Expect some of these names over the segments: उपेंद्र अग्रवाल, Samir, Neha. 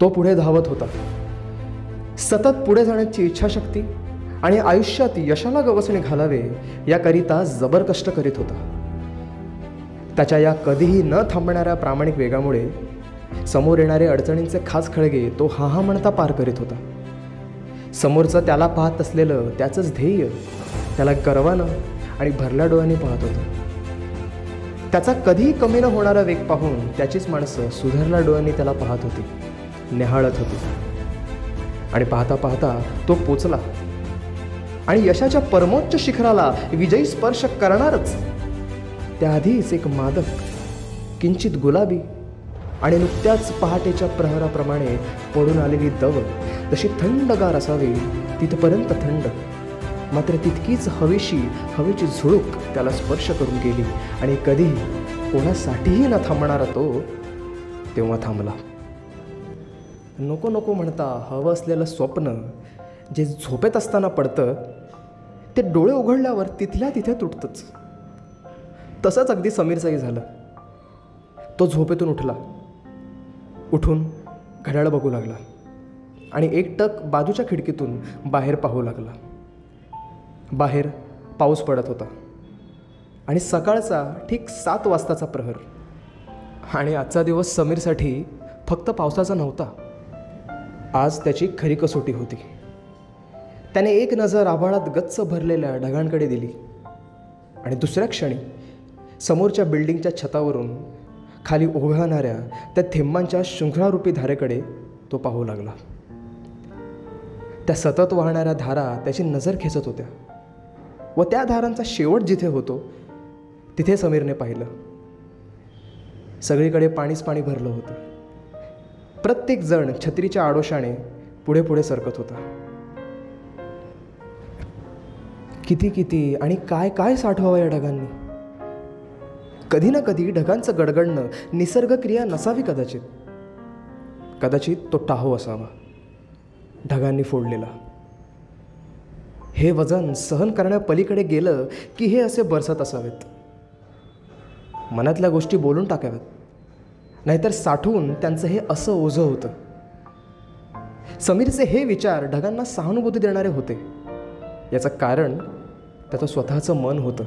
तो पुढे धावत होता. सतत पुढे जाण्याची इच्छाशक्ती आणि आयुष्यात यशाला गवसणे घालावे याकरिता जबर कष्ट करीत होता. त्याच्या या कधीही न थांबणाऱ्या प्रामाणिक वेगामुळे समोर येणारे अडचणींचे खास खळगे तो हाहा म्हणता पार करीत होता. समोरचं त्याला पाहत असलेलं त्याचंच ध्येय त्याला गर्वानं आणि भरल्या डोळ्यांनी पाहत होतं. त्याचा कधीही कमी न होणारा वेग पाहून त्याचीच माणसं सुधारल्या डोळ्यांनी त्याला पाहत होती, निहाळत होती. आणि पाहता पाहता तो पोचला आणि यशाच्या परमोच्च शिखराला विजयी स्पर्श करणारच. त्याआधीच एक मादक, किंचित गुलाबी आणि नुकत्याच पहाटेच्या प्रहराप्रमाणे पडून आलेली दव तशी थंडगार असावी तिथपर्यंत थंड, मात्र तितकीच हवेशी हवेची झुळूक त्याला स्पर्श करून गेली आणि कधीही कोणासाठीही न थांबणारा तो तेव्हा थांबला. नको नको म्हणता हवं असलेलं स्वप्न जे झोपेत असताना पडतं ते डोळे उघडल्यावर तिथल्या तिथे तुटतंच. तसंच अगदी समीरचंही झालं. तो झोपेतून उठला, उठून घड्याळ बघू लागला आणि एकटक बाजूच्या खिडकीतून बाहेर पाहू लागला. बाहेर पाऊस पडत होता आणि सकाळचा ठीक 7 वाजताचा प्रहर. आणि आजचा दिवस समीरसाठी फक्त पावसाचा नव्हता, आज त्याची खरी कसोटी होती. त्याने एक नजर आभाळात गच्च भरलेल्या ढगांकडे दिली आणि दुसऱ्या क्षणी समोरच्या बिल्डिंगच्या छतावरून खाली ओघळणाऱ्या त्या थेंबांच्या शृंखलारूपी धारेकडे तो पाहू लागला. त्या सतत वाहणाऱ्या धारा त्याची नजर खेचत होत्या व त्या धारांचा शेवट जिथे होतो तिथे समीरने पाहिलं. सगळीकडे पाणीच पाणी भरलं होतं. प्रत्येक जण छत्रीच्या आडोशाने पुढे पुढे सरकत होता. किती किती आणि काय काय साठवावं या ढगांनी. कधी ना कधी ढगांचं गडगडणं निसर्गक्रिया नसावी, कदाचित तो टाहो असावा ढगांनी फोडलेला. हे वजन सहन करण्यापलीकडे गेलं की हे असे बरसत असावेत. मनातल्या गोष्टी बोलून टाकाव्यात, नाहीतर साठवून त्यांचं हे असं ओझं होतं. समीरचे हे विचार ढगांना सहानुभूती देणारे होते. याचं कारण त्याचं स्वतःचं मन होतं.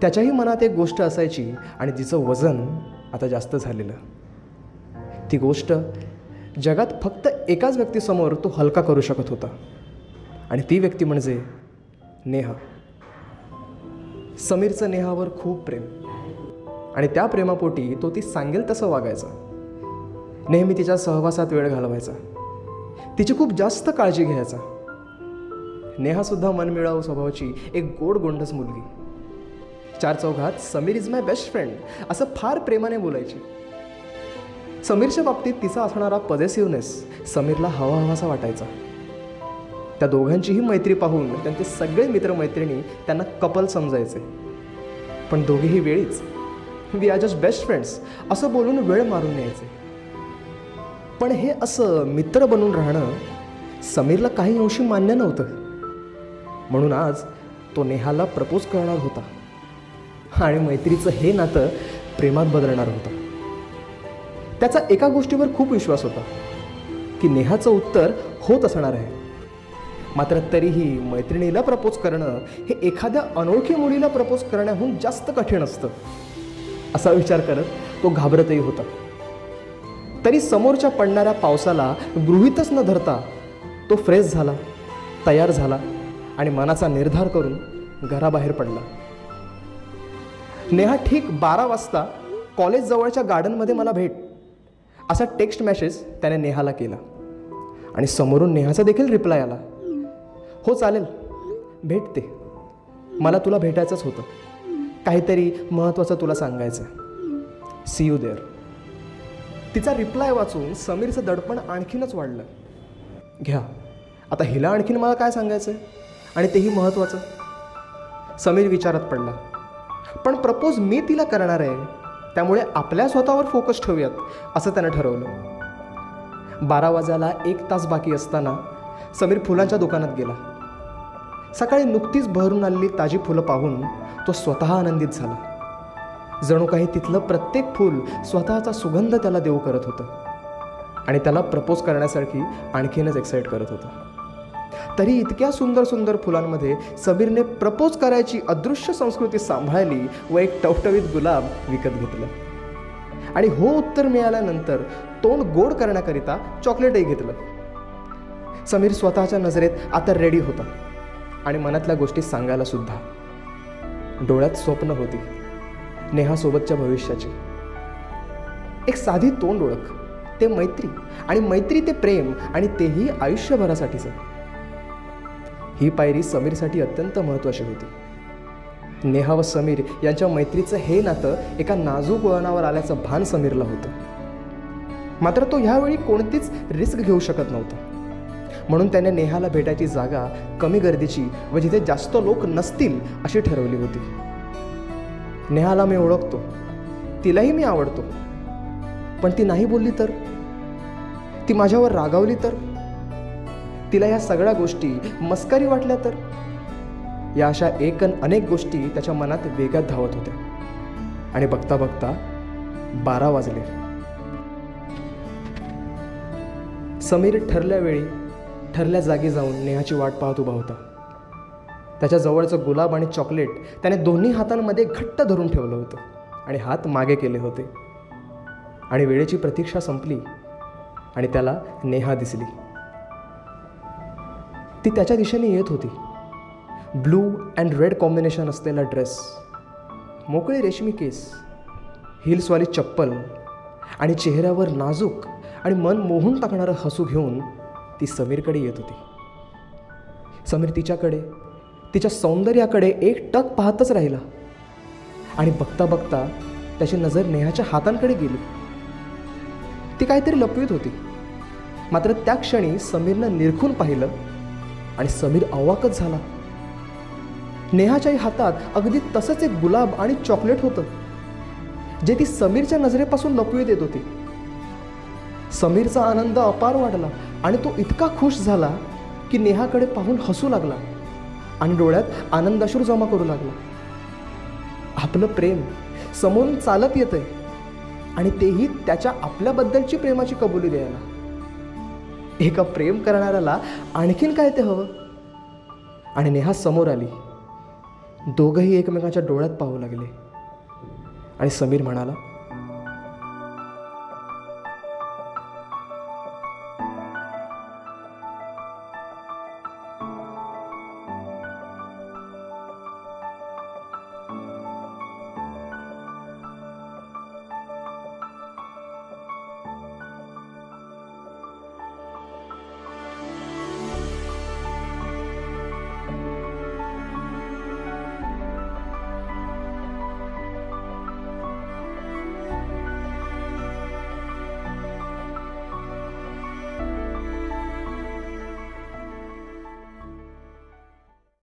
त्याच्याही मनात एक गोष्ट असायची आणि तिचं वजन आता जास्त झालेलं. ती गोष्ट जगात फक्त एकाच व्यक्तीसमोर तो हलका करू शकत होता आणि ती व्यक्ती म्हणजे नेहा. समीरचं नेहावर खूप प्रेम आणि त्या प्रेमापोटी तो ती सांगेल तसं वागायचा. नेहमी तिच्या सहवासात वेळ घालवायचा, तिची खूप जास्त काळजी घ्यायचा. नेहासुद्धा मनमिळाऊ स्वभावाची एक गोड गोंडस मुलगी. चार चौघात Sameer is my best friend असं फार प्रेमाने बोलायची. समीरच्या बाबतीत तिचा असणारा पजेसिव्हनेस समीरला हवा हवासा वाटायचा. त्या दोघांचीही मैत्री पाहून त्यांचे सगळे मित्रमैत्रिणी त्यांना कपल समजायचे. पण दोघेही वेळीच we are just best friends असं बोलून वेळ मारून न्यायचे. पण हे असं मित्र बनून राहणं समीरला काही अंशी मान्य नव्हतं. म्हणून आज तो नेहाला प्रपोज करणार होता आणि मैत्रीचं हे नातं प्रेमात बदलणार होतं. त्याचा एका गोष्टीवर खूप विश्वास होता की नेहाचं उत्तर होत असणार आहे. मात्र तरीही मैत्रिणीला प्रपोज करणं हे एखाद्या अनोळखी मुलीला प्रपोज करण्याहून जास्त कठीण असतं असा विचार करत तो घाबरतही होता. तरी समोरच्या पडणाऱ्या पावसाला गृहीतच न धरता तो फ्रेश झाला, तयार झाला आणि मनाचा निर्धार करून घराबाहेर पडला. नेहा ठीक 12 वाजता कॉलेजजवळच्या गार्डनमध्ये मला भेट असा टेक्स्ट मेसेज त्याने नेहाला केला आणि समोरून नेहाचा देखील रिप्लाय आला. हो चालेल, भेटते, मला तुला भेटायचंच होतं, काहीतरी महत्त्वाचं तुला सांगायचं, सी यू देअर. तिचा रिप्लाय वाचून समीरचं दडपण आणखीनच वाढलं. घ्या आता हिला आणखीन मला काय सांगायचं आणि तेही महत्त्वाचं. समीर विचारात पडला. पण प्रपोज मी तिला करणार आहे त्यामुळे आपल्या स्वतःवर फोकस ठेवूयात असं त्यानं ठरवलं. 12 वाजायला 1 तास बाकी असताना समीर फुलांच्या दुकानात गेला. सकाळी नुकतीच बहरून आलेली ताजी फुलं पाहून तो स्वतः आनंदित झाला. जणू काही तिथलं प्रत्येक फूल स्वतःचा सुगंध त्याला देऊ करत होतं. आणि त्याला प्रपोज करण्यासाठी आणखीनच एक्साइट करत होता। तरी इतक्या सुंदर सुंदर फुलांमध्ये समीरने प्रपोज करायची अदृश्य संस्कृती सांभाळली व एक टवटवीत गुलाब विकत घेतला आणि हो उत्तर मिळाल्यानंतर तोंड गोड करण्याकरिता चॉकलेटही घेतलं। समीर स्वतःच्या नजरेत आता रेडी होता आणि मनातल्या गोष्टी सांगायला सुद्धा। डोळ्यात स्वप्न होती नेहा सोबतच्या भविष्याची, एक साधी तोंड ओळख, ते मैत्री आणि मैत्री ते प्रेम आणि तेही आयुष्यभरासाठीचं। ही पायरी समीरसाठी अत्यंत महत्त्वाची होती। नेहा व समीर यांच्या मैत्रीचं हे नातं एका नाजूक वळणावर आल्याचं भान समीरला होतं, मात्र तो ह्यावेळी कोणतीच रिस्क घेऊ शकत नव्हता। म्हणून त्याने नेहाला भेटायची जागा कमी गर्दीची व जिथे जास्त लोक नसतील अशी ठरवली होती। नेहाला मी ओळखतो, तिलाही मी आवडतो, पण ती नाही बोलली तर, ती माझ्यावर रागावली तर, तिला या सगळ्या गोष्टी मस्करी वाटल्या तर, या अशा एक अनेक गोष्टी त्याच्या मनात वेगात धावत होत्या। आणि बघता बघता 12 वाजले। समीर ठरल्या वेळी ठरल्या जागी जाऊन नेहाची वाट पाहत उभा होता। त्याच्या जवळचं गुलाब आणि चॉकलेट त्याने दोन्ही हातांमध्ये घट्ट धरून ठेवलं होतं आणि हात मागे केले होते आणि वेळेची प्रतीक्षा संपली आणि त्याला नेहा दिसली। ती त्याच्या दिशेने येत होती, ब्लू अँड रेड कॉम्बिनेशन असलेला ड्रेस, मोकळे रेशमी केस, हिल्सवाली चप्पल आणि चेहऱ्यावर नाजूक आणि मन मोहून टाकणारं हसू घेऊन ती समीरकडे येत होती। समीर तिच्याकडे, तिच्या सौंदर्याकडे एक टक पाहतच राहिला आणि बघता बघता त्याची नजर नेहाच्या हातांकडे गेली। ती काहीतरी लपवीत होती, मात्र त्या क्षणी समीरनं निरखून पाहिलं आणि समीर अवाकच झाला। नेहाच्याही हातात अगदी तसंच एक गुलाब आणि चॉकलेट होतं जे ती समीरच्या नजरेपासून लपवीत येत होती। समीरचा आनंद अपार वाढला आणि तो इतका खुश झाला की नेहाकडे पाहून हसू लागला आणि डोळ्यात आनंदाश्रू जमा करू लागला। आपलं प्रेम समोरून चालत येतंय आणि तेही त्याच्या आपल्याबद्दलची प्रेमाची कबुली द्यायला। एका प्रेम करणाऱ्याला आणखीन काय ते हवं। आणि नेहा समोर आली, दोघंही एकमेकांच्या डोळ्यात पाहू लागले आणि समीर म्हणाला,